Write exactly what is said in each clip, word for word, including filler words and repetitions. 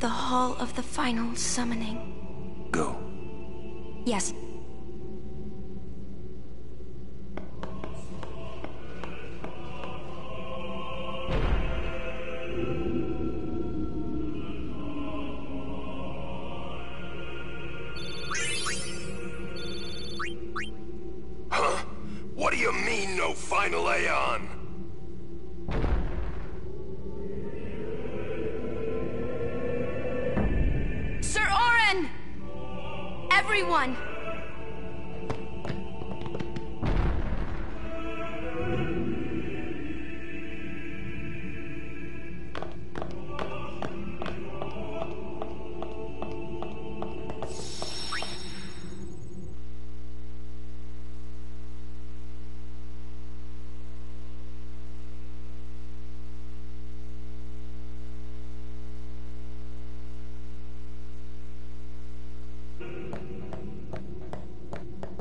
The Hall of the Final Summoning. Go. Yes. Huh? What do you mean, no final Aeon? Everyone!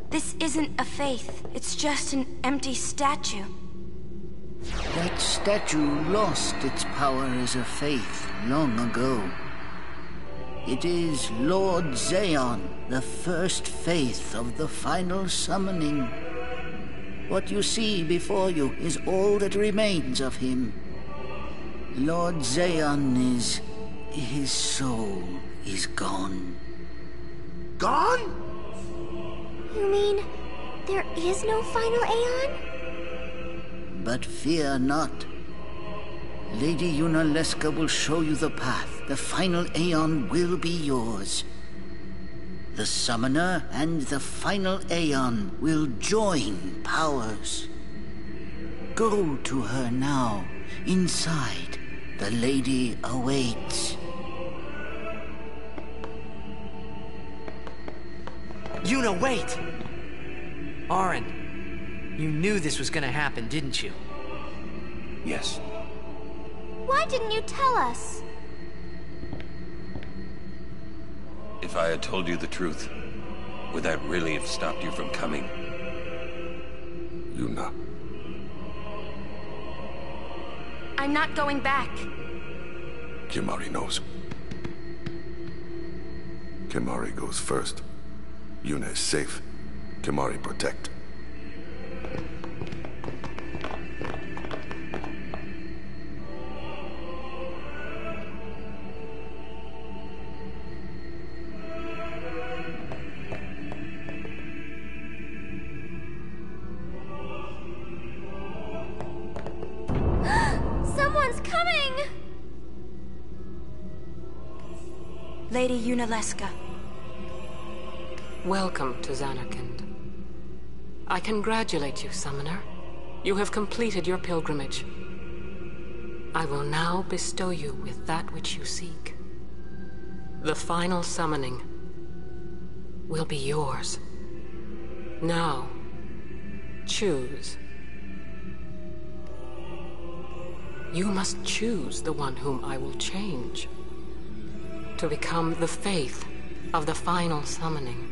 This isn't a faith, it's just an empty statue. That statue lost its power as a faith long ago. It is Lord Zeon, the first faith of the final summoning. What you see before you is all that remains of him. Lord Zeon is... his soul is gone. Gone? You mean, there is no final Aeon? But fear not. Lady Yunalesca will show you the path. The final Aeon will be yours. The Summoner and the final Aeon will join powers. Go to her now. Inside, the Lady awaits. Yuna, wait! Auron, you knew this was gonna happen, didn't you? Yes. Why didn't you tell us? If I had told you the truth, would that really have stopped you from coming? Yuna. I'm not going back. Kimahri knows. Kimahri goes first. Yuna is safe. Kimahri protect. Someone's coming! Lady Yunalesca. Welcome to Zanarkand. I congratulate you, Summoner. You have completed your pilgrimage. I will now bestow you with that which you seek. The final summoning will be yours. Now, choose. You must choose the one whom I will change to become the faith of the final summoning.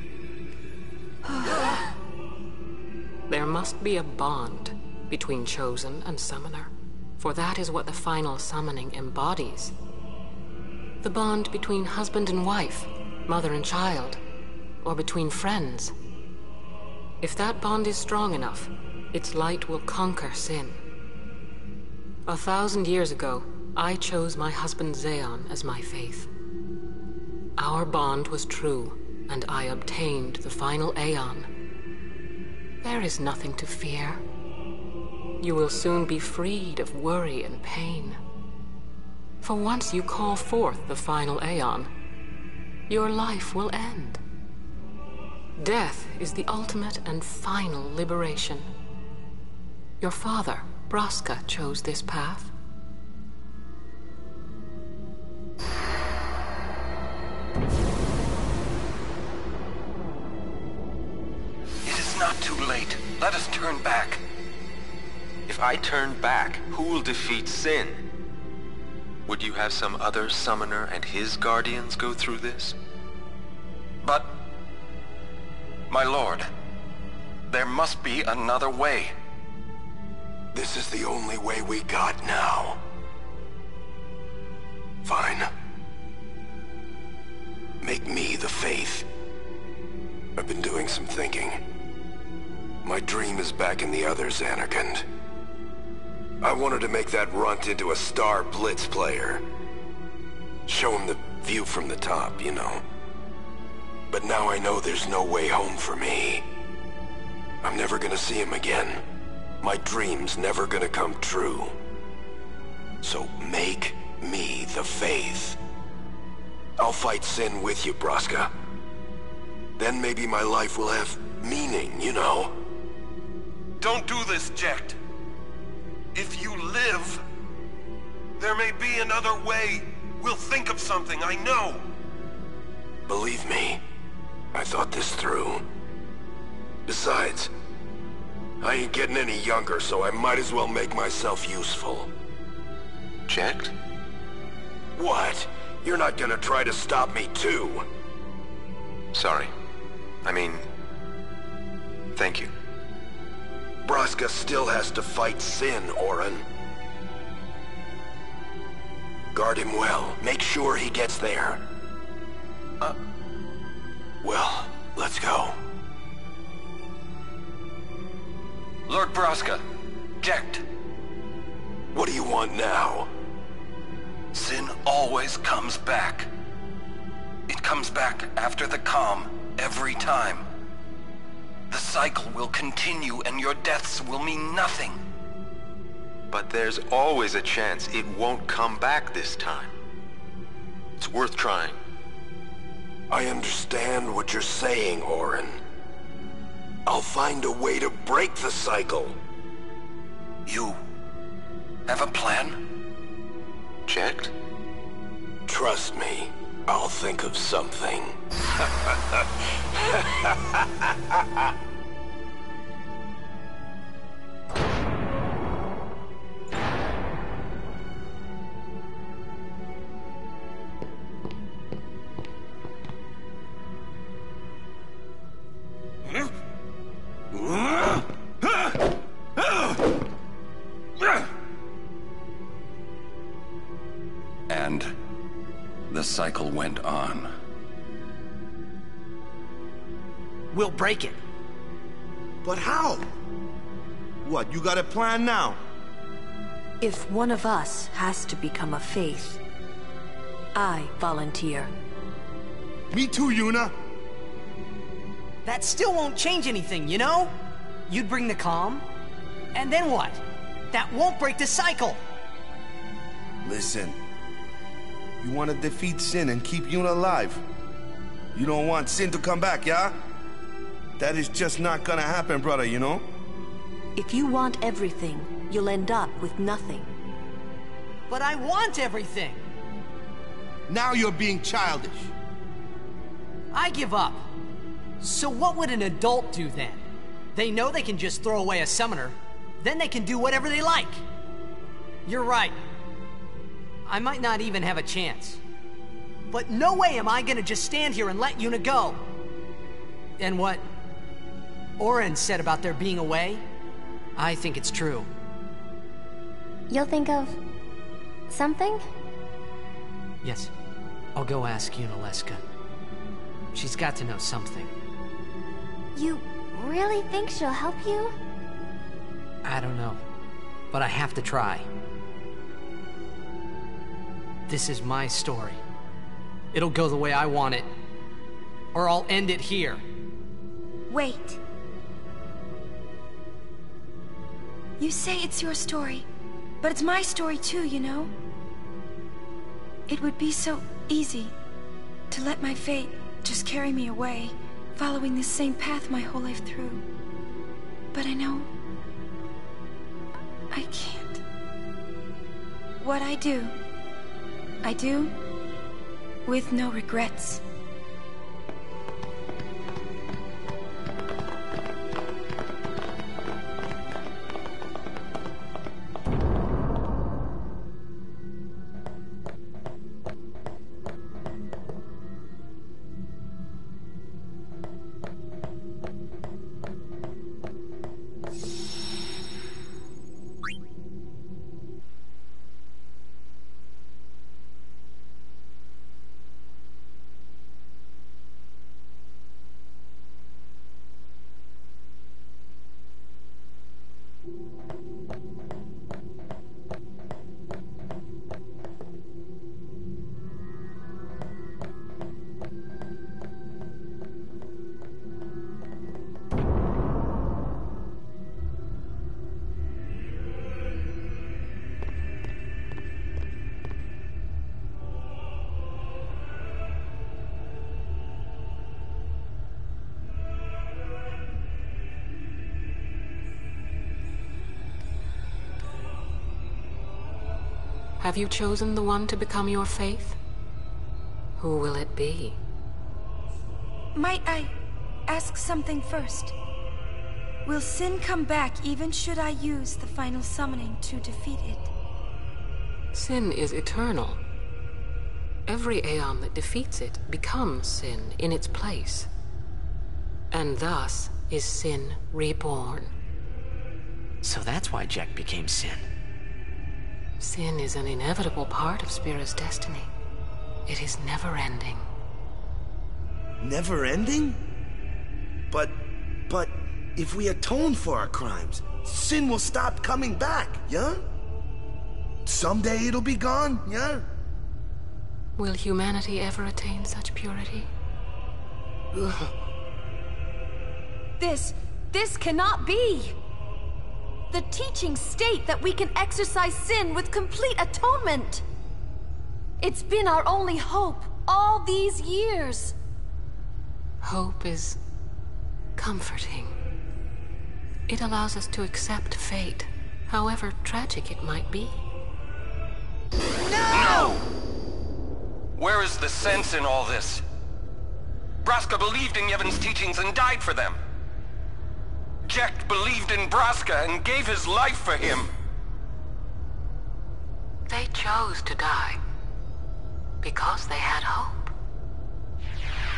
There must be a bond between Chosen and Summoner, for that is what the final summoning embodies. The bond between husband and wife, mother and child, or between friends. If that bond is strong enough, its light will conquer sin. A thousand years ago, I chose my husband Zeon as my faith. Our bond was true, and I obtained the final Aeon. There is nothing to fear. You will soon be freed of worry and pain. For once you call forth the final Aeon, your life will end. Death is the ultimate and final liberation. Your father, Braska, chose this path. Let us turn back. If I turn back, who will defeat Sin? Would you have some other summoner and his guardians go through this? But, my lord, there must be another way. This is the only way we got now. Fine. doing some thinking. My dream is back in the other Zanarkand. I wanted to make that runt into a star blitz player. Show him the view from the top, you know. But now I know there's no way home for me. I'm never gonna see him again. My dream's never gonna come true. So make me the faith. I'll fight Sin with you, Braska. Then maybe my life will have meaning, you know? Don't do this, Jecht. If you live, there may be another way. We'll think of something, I know. Believe me, I thought this through. Besides, I ain't getting any younger, so I might as well make myself useful. Jecht? What? You're not gonna try to stop me too? Sorry. I mean, thank you. Braska still has to fight Sin, Auron. Guard him well. Make sure he gets there. Uh, well, let's go. Lord Braska, Jecht. What do you want now? Sin always comes back. It comes back after the calm, every time. The cycle will continue and your deaths will mean nothing. But there's always a chance it won't come back this time. It's worth trying. I understand what you're saying, Auron. I'll find a way to break the cycle. You have a plan? Jecht? Trust me, I'll think of something. And the cycle went on. We'll break it. But how? What, you got a plan now? If one of us has to become a faith, I volunteer. Me too, Yuna. That still won't change anything, you know? You'd bring the calm, and then what? That won't break the cycle. Listen. You want to defeat Sin and keep Yuna alive. You don't want Sin to come back, yeah? That is just not gonna happen, brother, you know? If you want everything, you'll end up with nothing. But I want everything! Now you're being childish. I give up. So what would an adult do then? They know they can just throw away a summoner. Then they can do whatever they like. You're right. I might not even have a chance. But no way am I gonna just stand here and let Yuna go. And what Auron said about there being a way, I think it's true. You'll think of something? Yes. I'll go ask Yunalesca. She's got to know something. You really think she'll help you? I don't know, but I have to try. This is my story. It'll go the way I want it, or I'll end it here. Wait. You say it's your story, but it's my story too, you know? It would be so easy to let my fate just carry me away, following this same path my whole life through. But I know I can't. What I do, I do with no regrets. Have you chosen the one to become your faith? Who will it be? Might I ask something first? Will Sin come back even should I use the final summoning to defeat it? Sin is eternal. Every Aeon that defeats it becomes Sin in its place. And thus is Sin reborn. So that's why Jecht became Sin. Sin is an inevitable part of Spira's destiny. It is never-ending. Never-ending? But... but... if we atone for our crimes, Sin will stop coming back, yeah? Someday it'll be gone, yeah? Will humanity ever attain such purity? Ugh. This... this cannot be! The teachings state that we can exorcise Sin with complete atonement! It's been our only hope all these years! Hope is... comforting. It allows us to accept fate, however tragic it might be. No! Where is the sense in all this? Braska believed in Yevon's teachings and died for them. Jecht believed in Braska and gave his life for him. They chose to die because they had hope.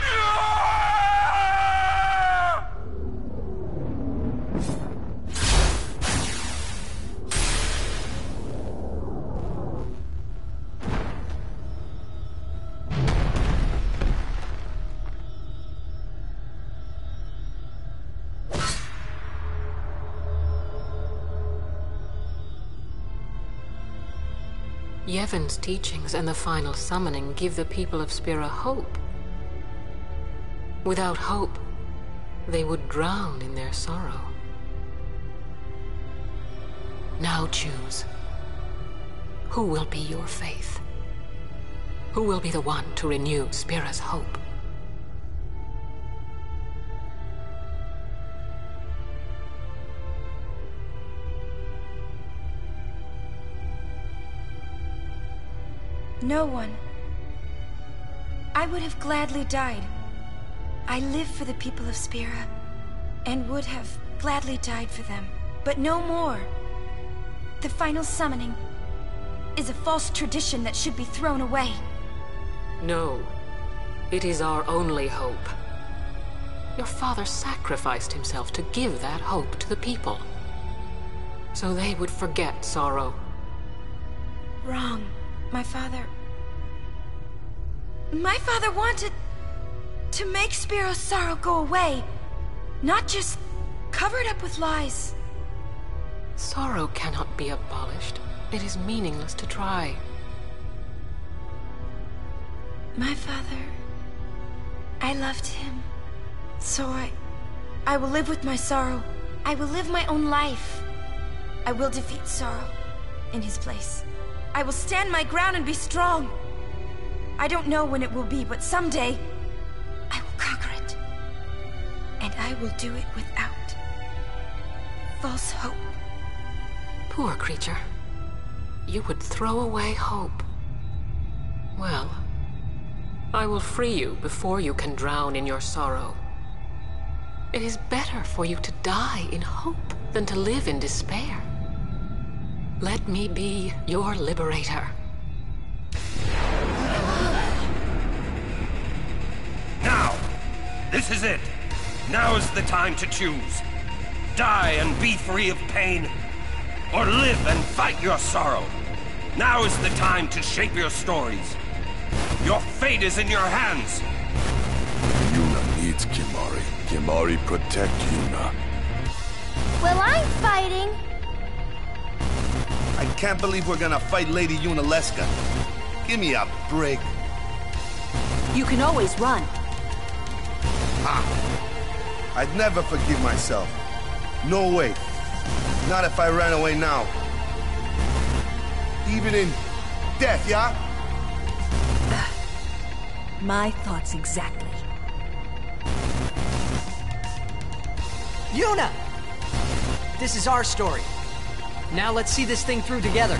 No! Yevon's teachings and the final summoning give the people of Spira hope. Without hope, they would drown in their sorrow. Now choose. Who will be your faith? Who will be the one to renew Spira's hope? No one. I would have gladly died. I live for the people of Spira, and would have gladly died for them, but no more. The final summoning is a false tradition that should be thrown away. No. It is our only hope. Your father sacrificed himself to give that hope to the people, so they would forget sorrow. Wrong. My father... My father wanted to make Spira's sorrow go away, not just cover it up with lies. Sorrow cannot be abolished. It is meaningless to try. My father... I loved him. So I... I will live with my sorrow. I will live my own life. I will defeat sorrow in his place. I will stand my ground and be strong. I don't know when it will be, but someday, I will conquer it. And I will do it without false hope. Poor creature. You would throw away hope. Well, I will free you before you can drown in your sorrow. It is better for you to die in hope than to live in despair. Let me be your liberator. Now! This is it! Now is the time to choose. Die and be free of pain, or live and fight your sorrow. Now is the time to shape your stories. Your fate is in your hands. Yuna needs Kimahri. Kimahri, protect Yuna. Well, I'm fighting. I can't believe we're gonna fight Lady Yunalesca. Give me a break. You can always run. Ha! I'd never forgive myself. No way. Not if I ran away now. Even in death, yeah? My thoughts exactly. Yuna! This is our story. Now let's see this thing through together.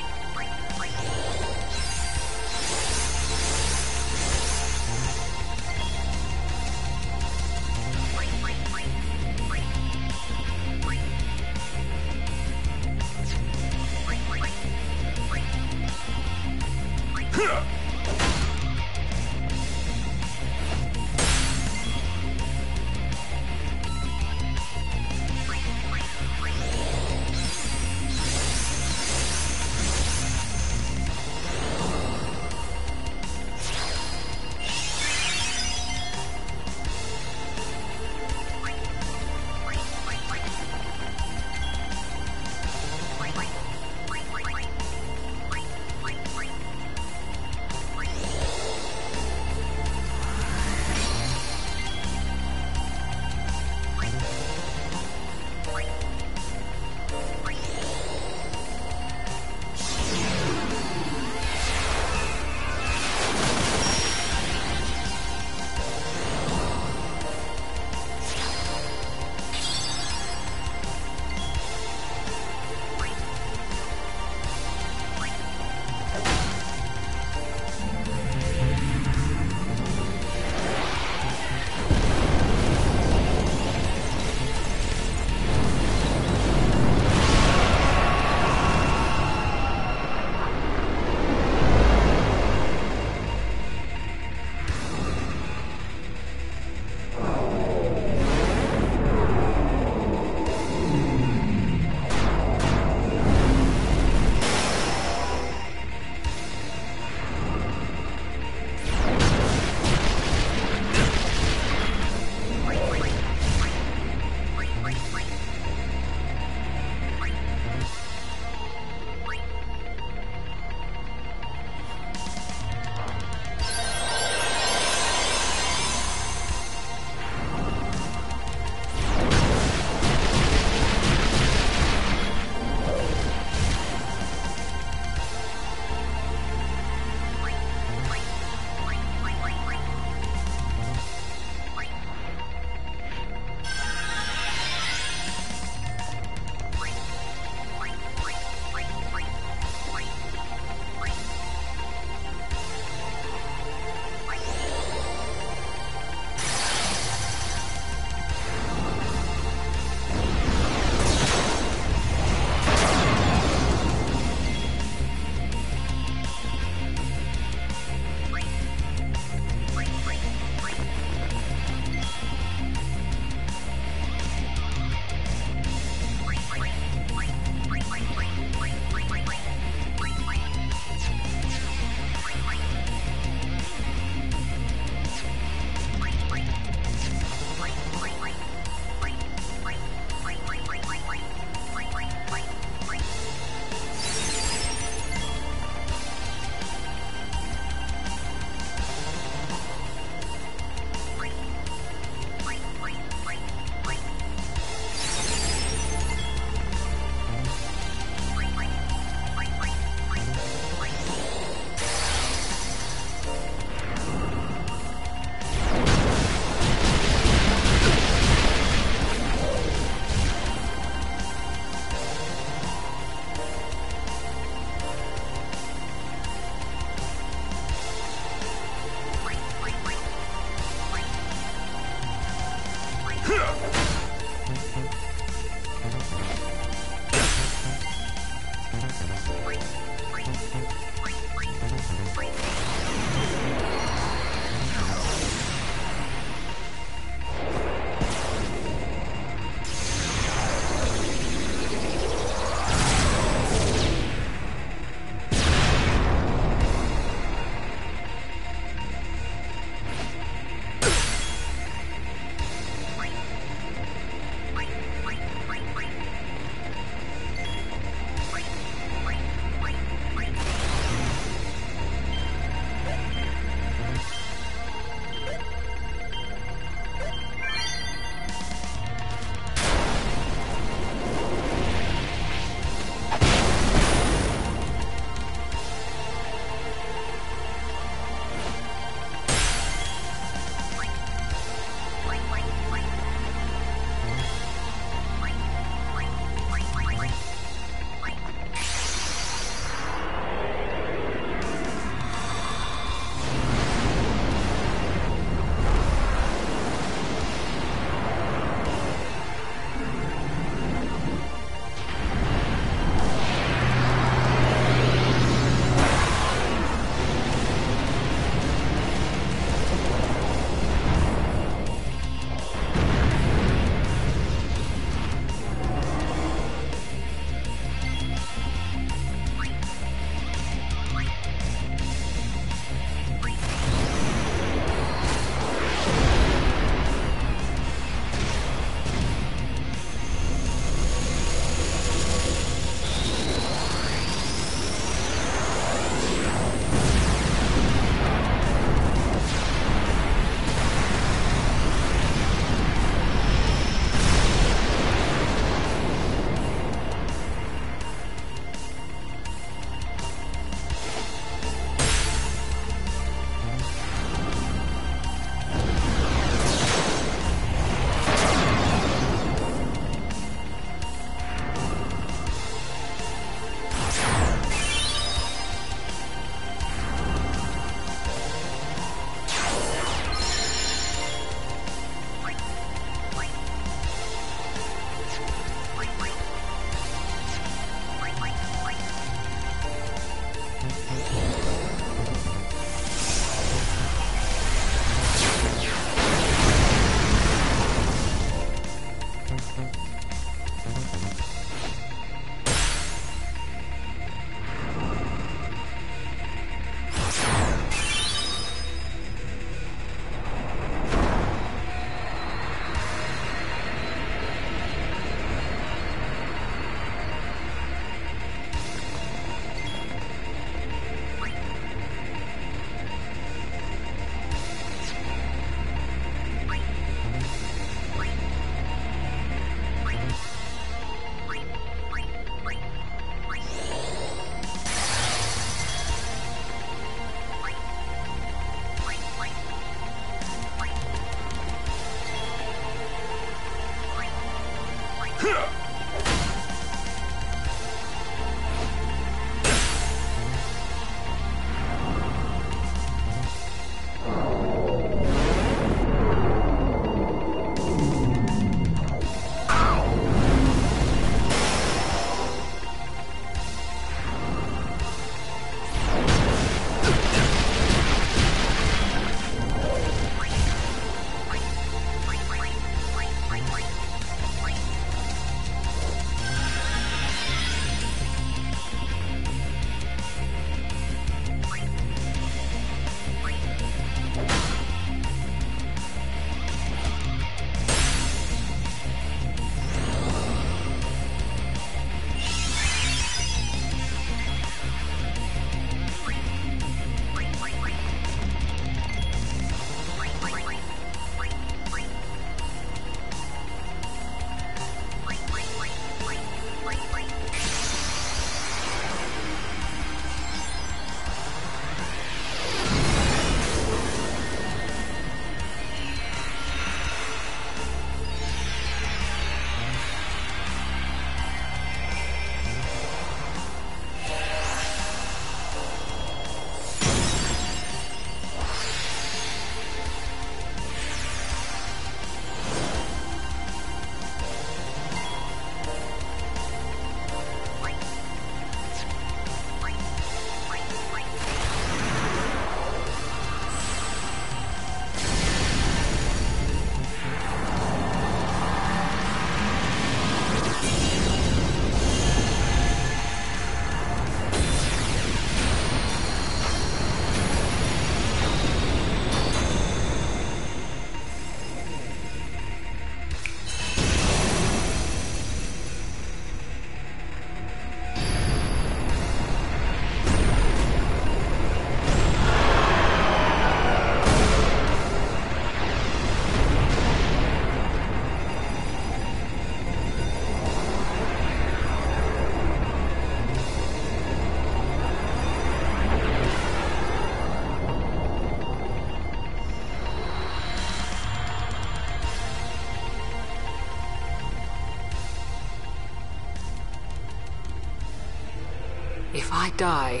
I die,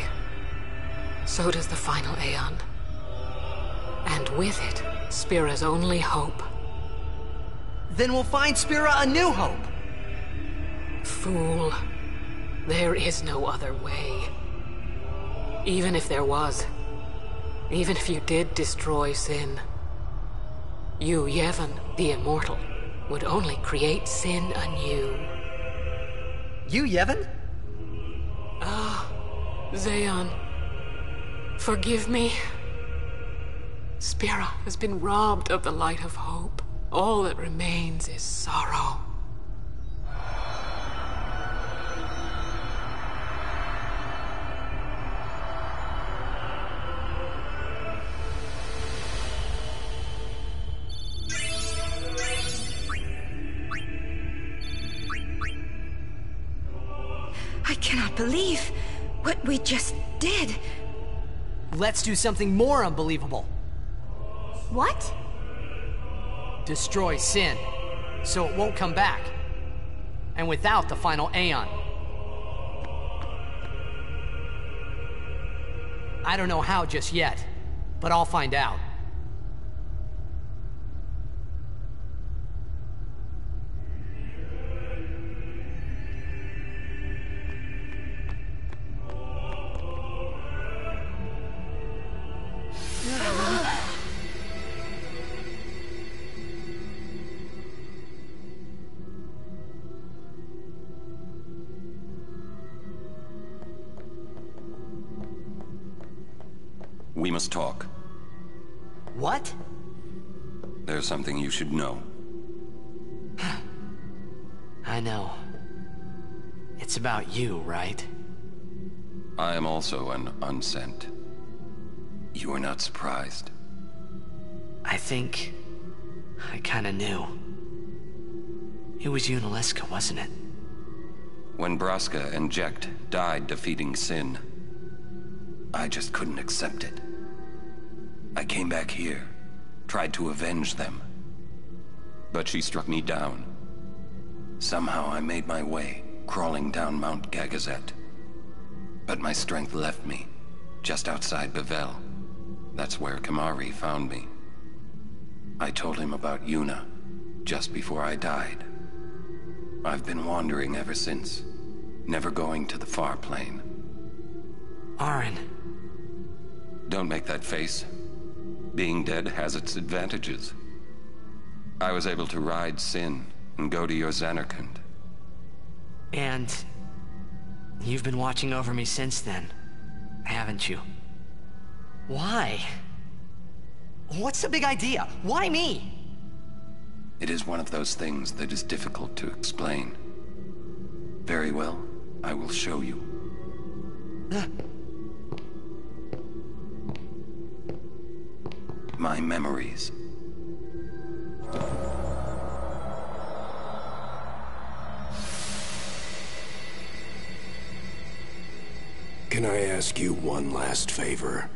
so does the final Aeon. And with it, Spira's only hope. Then we'll find Spira a new hope! Fool. There is no other way. Even if there was, even if you did destroy Sin, you, Yevon, the immortal, would only create Sin anew. You, Yevon? Zeon, forgive me. Spira has been robbed of the light of hope. All that remains is sorrow. I cannot believe what we just did. Let's do something more unbelievable. What? Destroy Sin, so it won't come back. And without the final Aeon. I don't know how just yet, but I'll find out. We must talk. What? There's something you should know. I know. It's about you, right? I am also an unsent. You are not surprised. I think I kinda knew. It was Yunalesca, wasn't it? When Braska and Jecht died defeating Sin, I just couldn't accept it. I came back here, tried to avenge them, but she struck me down. Somehow I made my way, crawling down Mount Gagazet. But my strength left me, just outside Bevelle. That's where Kimahri found me. I told him about Yuna, just before I died. I've been wandering ever since, never going to the far plain. Auron. Don't make that face. Being dead has its advantages. I was able to ride Sin and go to your Zanarkand. And you've been watching over me since then, haven't you? Why? What's the big idea? Why me? It is one of those things that is difficult to explain. Very well, I will show you. Uh. My memories. Can I ask you one last favor?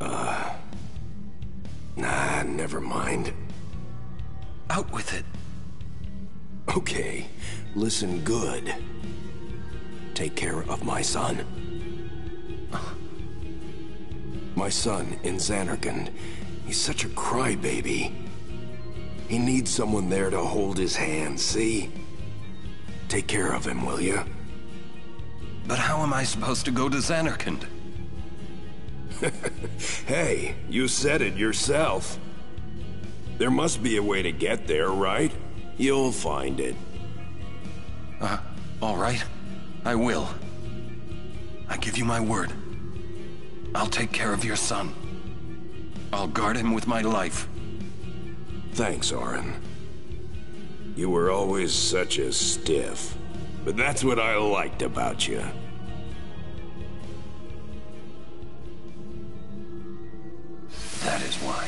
Uh... Nah, never mind. Out with it. Okay, listen good. Take care of my son. My son in Zanarkand, he's such a crybaby. He needs someone there to hold his hand, see? Take care of him, will you? But how am I supposed to go to Zanarkand? Hey, you said it yourself. There must be a way to get there, right? You'll find it. Uh, all right. I will. I give you my word. I'll take care of your son. I'll guard him with my life. Thanks, Auron. You were always such a stiff, but that's what I liked about you. That is why.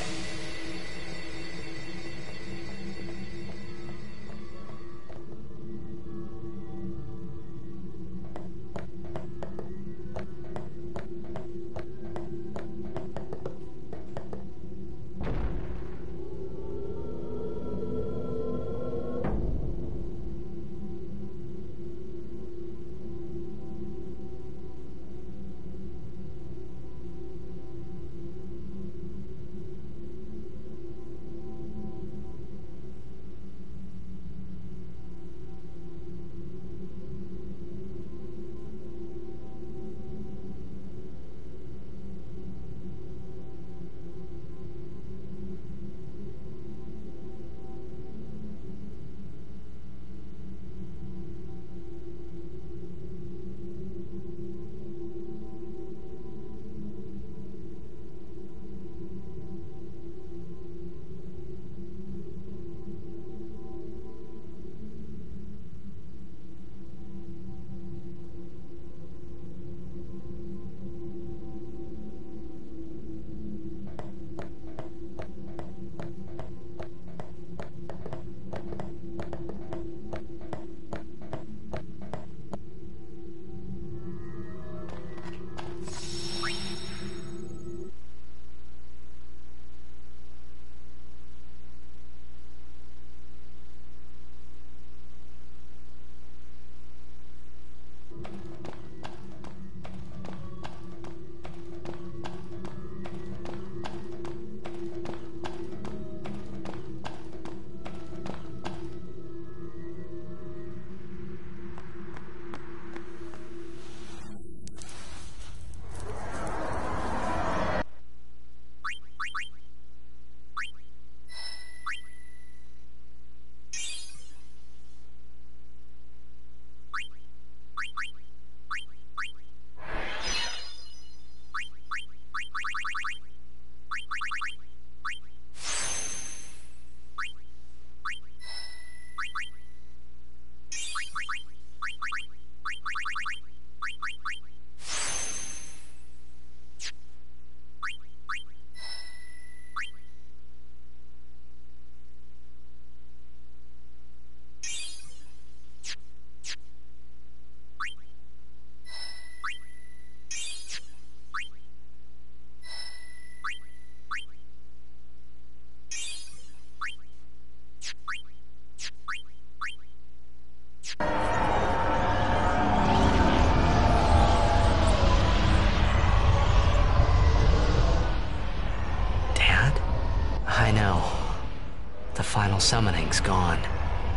summoning's gone.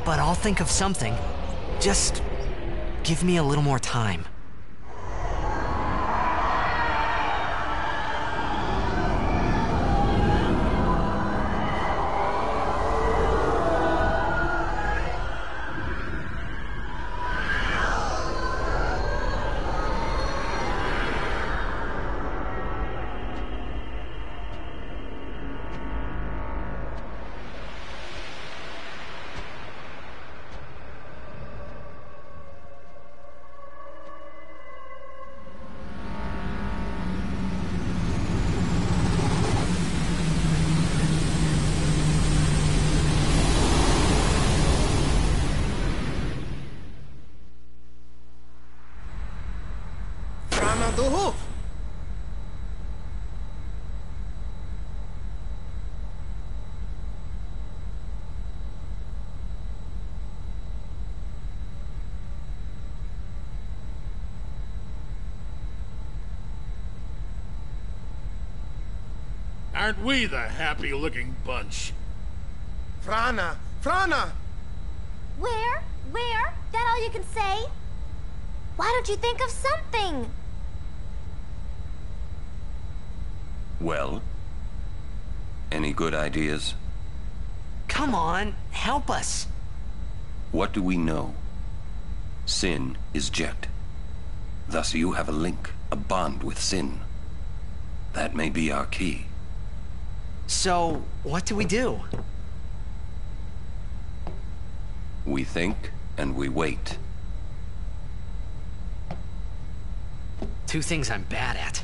But I'll think of something. Just give me a little more time. Aren't we the happy-looking bunch? Frana! Frana! Where? Where? That all you can say? Why don't you think of something? Well? Any good ideas? Come on, help us! What do we know? Sin is Jecht. Thus you have a link, a bond with Sin. That may be our key. So, what do we do? We think, and we wait. Two things I'm bad at.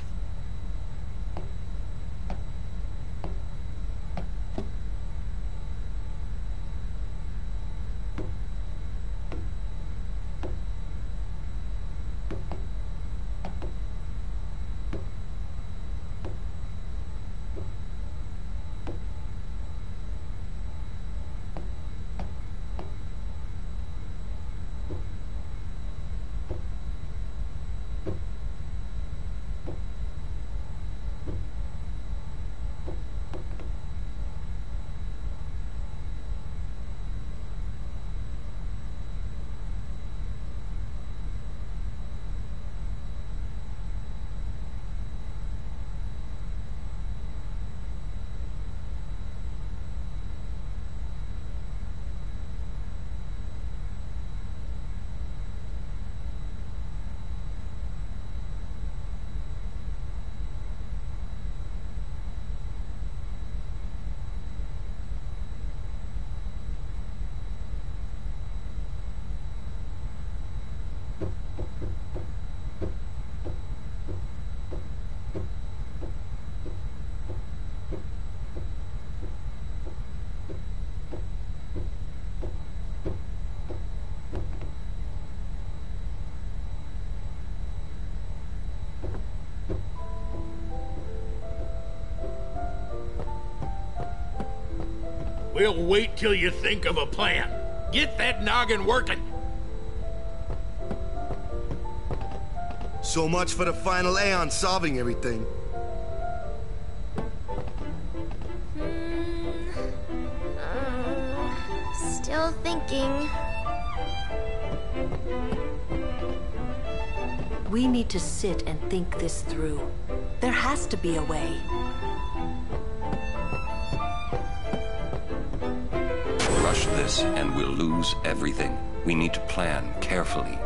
We'll wait till you think of a plan. Get that noggin working. So much for the final Aeon solving everything. Hmm. Uh, still thinking. We need to sit and think this through. There has to be a way. This and we'll lose everything. We need to plan carefully.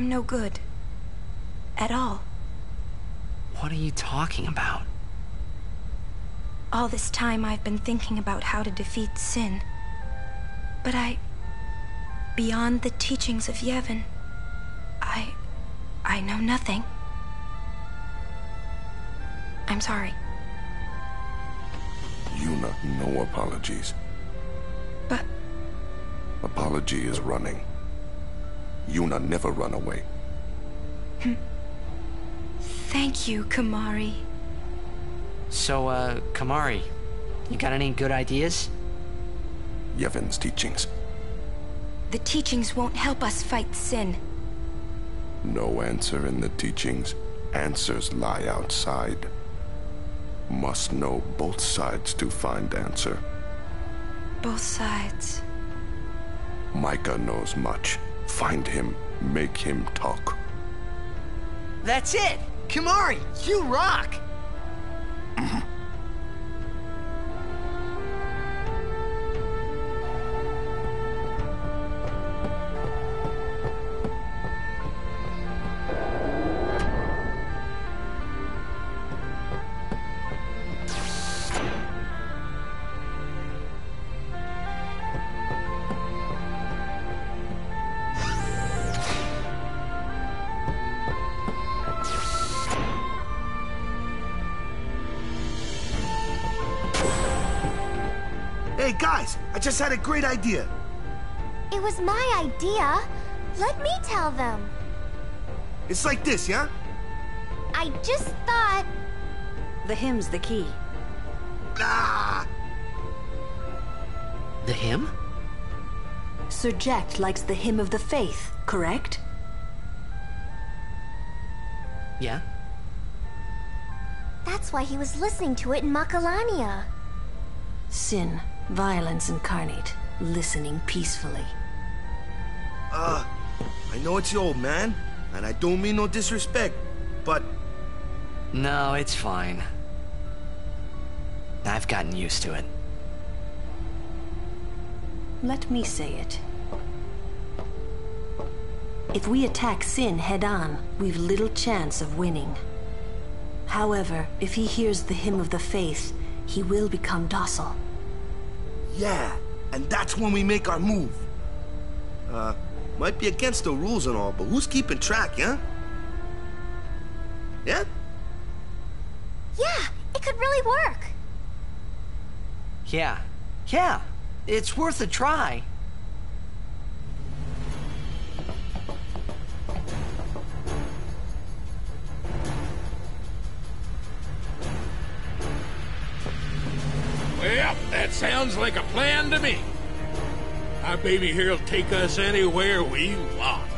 I'm no good. At all. What are you talking about? All this time I've been thinking about how to defeat Sin. But I... beyond the teachings of Yevon, I... I know nothing. I'm sorry. Yuna, no apologies. But... apology is running. Yuna never run away. Hm. Thank you, Kimahri. So, uh, Kimahri, you got any good ideas? Yevon's teachings. The teachings won't help us fight Sin. No answer in the teachings. Answers lie outside. Must know both sides to find answer. Both sides. Micah knows much. Find him. Make him talk. That's it! Kimahri, you rock! Hey guys, I just had a great idea. It was my idea. Let me tell them. It's like this, yeah? I just thought... The hymn's the key. Ah! The hymn? Sir Jecht likes the hymn of the faith, correct? Yeah. That's why he was listening to it in Macalania. Sin. Violence incarnate, listening peacefully. Uh, I know it's you, old man, and I don't mean no disrespect, but... No, it's fine. I've gotten used to it. Let me say it. If we attack Sin head-on, we've little chance of winning. However, if he hears the hymn of the faith, he will become docile. Yeah, and that's when we make our move. Uh, might be against the rules and all, but who's keeping track, yeah? Yeah? Yeah, it could really work. Yeah, yeah, it's worth a try. Yep, that sounds like a plan to me. Our baby here'll take us anywhere we want.